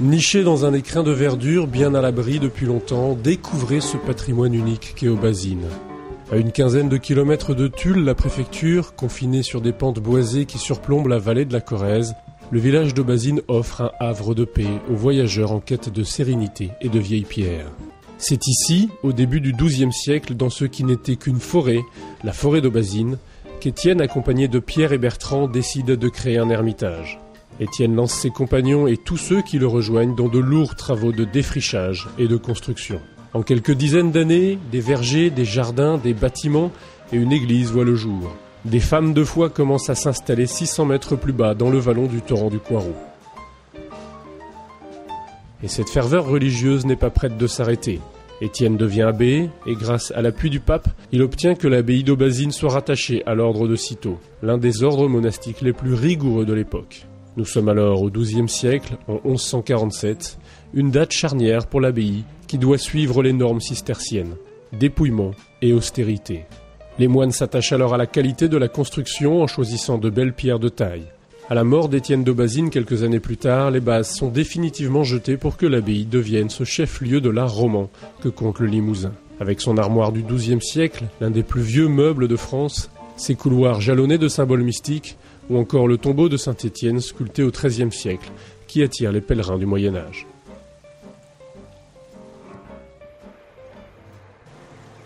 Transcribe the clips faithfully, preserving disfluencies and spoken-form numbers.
Niché dans un écrin de verdure bien à l'abri depuis longtemps, découvrez ce patrimoine unique qu'est Aubazine. À une quinzaine de kilomètres de Tulle, la préfecture, confinée sur des pentes boisées qui surplombent la vallée de la Corrèze, le village d'Aubazine offre un havre de paix aux voyageurs en quête de sérénité et de vieilles pierres. C'est ici, au début du douzième siècle, dans ce qui n'était qu'une forêt, la forêt d'Aubazine, qu'Étienne, accompagné de Pierre et Bertrand, décide de créer un ermitage. Étienne lance ses compagnons et tous ceux qui le rejoignent dans de lourds travaux de défrichage et de construction. En quelques dizaines d'années, des vergers, des jardins, des bâtiments et une église voient le jour. Des femmes de foi commencent à s'installer six cents mètres plus bas dans le vallon du torrent du Coirou. Et cette ferveur religieuse n'est pas prête de s'arrêter. Étienne devient abbé et grâce à l'appui du pape, il obtient que l'abbaye d'Aubazine soit rattachée à l'ordre de Cîteaux, l'un des ordres monastiques les plus rigoureux de l'époque. Nous sommes alors au douzième siècle, en mille cent quarante-sept, une date charnière pour l'abbaye qui doit suivre les normes cisterciennes, dépouillement et austérité. Les moines s'attachent alors à la qualité de la construction en choisissant de belles pierres de taille. À la mort d'Étienne d'Aubazine quelques années plus tard, les bases sont définitivement jetées pour que l'abbaye devienne ce chef-lieu de l'art roman que compte le Limousin. Avec son armoire du douzième siècle, l'un des plus vieux meubles de France, ses couloirs jalonnés de symboles mystiques, ou encore le tombeau de Saint-Étienne sculpté au treizième siècle, qui attire les pèlerins du Moyen-Âge.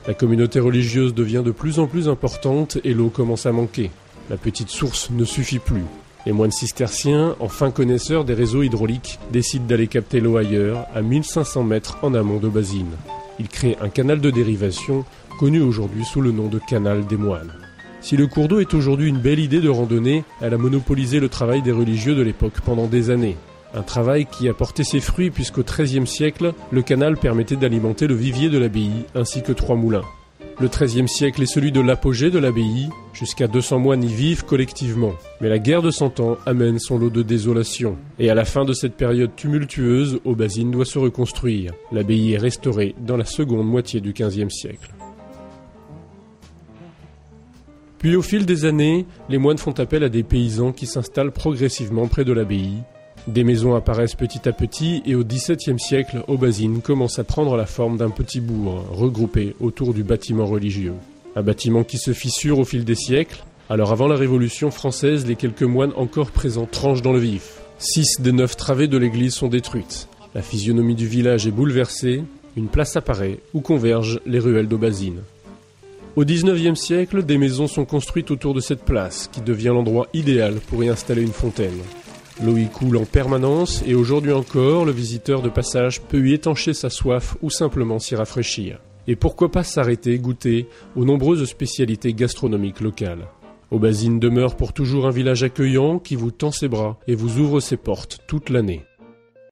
La communauté religieuse devient de plus en plus importante et l'eau commence à manquer. La petite source ne suffit plus. Les moines cisterciens, enfin connaisseurs des réseaux hydrauliques, décident d'aller capter l'eau ailleurs, à mille cinq cents mètres en amont d'Aubazine. Ils créent un canal de dérivation, connu aujourd'hui sous le nom de Canal des Moines. Si le cours d'eau est aujourd'hui une belle idée de randonnée, elle a monopolisé le travail des religieux de l'époque pendant des années. Un travail qui a porté ses fruits puisqu'au treizième siècle, le canal permettait d'alimenter le vivier de l'abbaye ainsi que trois moulins. Le treizième siècle est celui de l'apogée de l'abbaye, jusqu'à deux cents moines y vivent collectivement. Mais la guerre de cent ans amène son lot de désolation. Et à la fin de cette période tumultueuse, Aubazine doit se reconstruire. L'abbaye est restaurée dans la seconde moitié du quinzième siècle. Puis au fil des années, les moines font appel à des paysans qui s'installent progressivement près de l'abbaye. Des maisons apparaissent petit à petit et au dix-septième siècle, Aubazine commence à prendre la forme d'un petit bourg regroupé autour du bâtiment religieux. Un bâtiment qui se fissure au fil des siècles. Alors avant la Révolution française, les quelques moines encore présents tranchent dans le vif. Six des neuf travées de l'église sont détruites. La physionomie du village est bouleversée. Une place apparaît où convergent les ruelles d'Aubazine. Au dix-neuvième siècle, des maisons sont construites autour de cette place qui devient l'endroit idéal pour y installer une fontaine. L'eau y coule en permanence et aujourd'hui encore, le visiteur de passage peut y étancher sa soif ou simplement s'y rafraîchir. Et pourquoi pas s'arrêter, goûter aux nombreuses spécialités gastronomiques locales. Aubazine demeure pour toujours un village accueillant qui vous tend ses bras et vous ouvre ses portes toute l'année.